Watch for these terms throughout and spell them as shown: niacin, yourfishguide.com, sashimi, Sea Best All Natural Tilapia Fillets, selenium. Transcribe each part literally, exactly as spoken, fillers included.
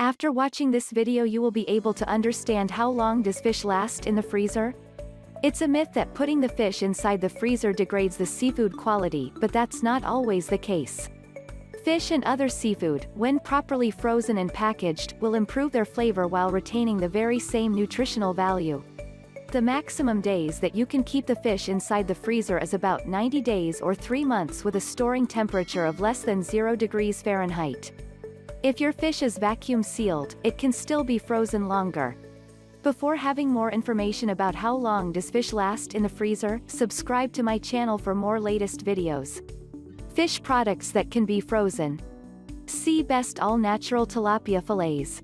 After watching this video, you will be able to understand how long does fish last in the freezer. It's a myth that putting the fish inside the freezer degrades the seafood quality, but that's not always the case. Fish and other seafood, when properly frozen and packaged, will improve their flavor while retaining the very same nutritional value. The maximum days that you can keep the fish inside the freezer is about ninety days or three months with a storing temperature of less than zero degrees Fahrenheit. If your fish is vacuum sealed, it can still be frozen longer. Before having more information about how long does fish last in the freezer, subscribe to my channel for more latest videos. Fish products that can be frozen. Sea Best All Natural Tilapia Fillets.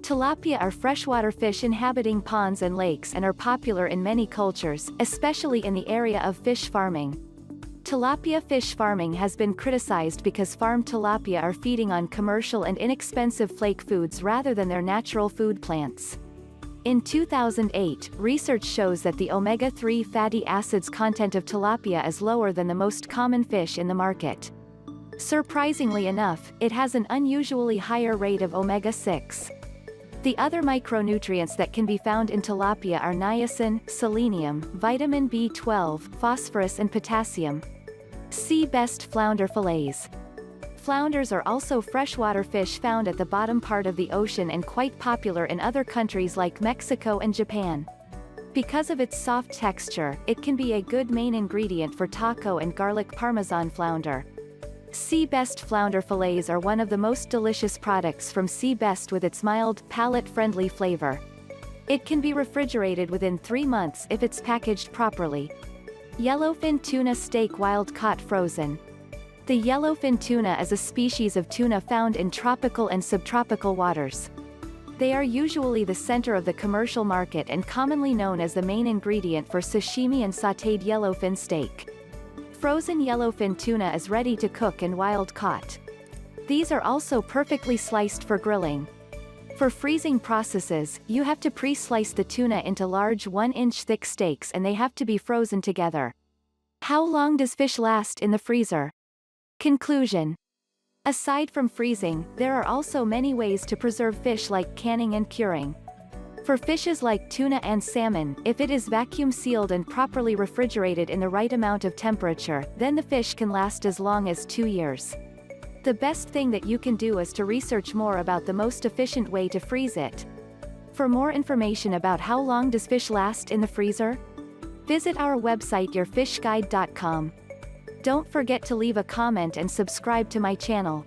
Tilapia are freshwater fish inhabiting ponds and lakes and are popular in many cultures, especially in the area of fish farming. Tilapia fish farming has been criticized because farmed tilapia are feeding on commercial and inexpensive flake foods rather than their natural food plants. In two thousand eight, research shows that the omega three fatty acids content of tilapia is lower than the most common fish in the market. Surprisingly enough, it has an unusually higher rate of omega six. The other micronutrients that can be found in tilapia are niacin, selenium, vitamin B twelve, phosphorus and potassium. Sea Best Flounder Fillets. Flounders are also freshwater fish found at the bottom part of the ocean and quite popular in other countries like Mexico and Japan. Because of its soft texture, it can be a good main ingredient for taco and garlic parmesan flounder. Sea Best Flounder Fillets are one of the most delicious products from Sea Best with its mild, palate-friendly flavor. It can be refrigerated within three months if it's packaged properly. Yellowfin Tuna Steak Wild-Caught Frozen. The yellowfin tuna is a species of tuna found in tropical and subtropical waters. They are usually the center of the commercial market and commonly known as the main ingredient for sashimi and sautéed yellowfin steak. Frozen yellowfin tuna is ready to cook and wild-caught. These are also perfectly sliced for grilling. For freezing processes, you have to pre-slice the tuna into large one inch thick steaks and they have to be frozen together. How long does fish last in the freezer? Conclusion. Aside from freezing, there are also many ways to preserve fish like canning and curing. For fishes like tuna and salmon, if it is vacuum sealed and properly refrigerated in the right amount of temperature, then the fish can last as long as two years. The best thing that you can do is to research more about the most efficient way to freeze it. For more information about how long does fish last in the freezer, visit our website your fish guide dot com. Don't forget to leave a comment and subscribe to my channel.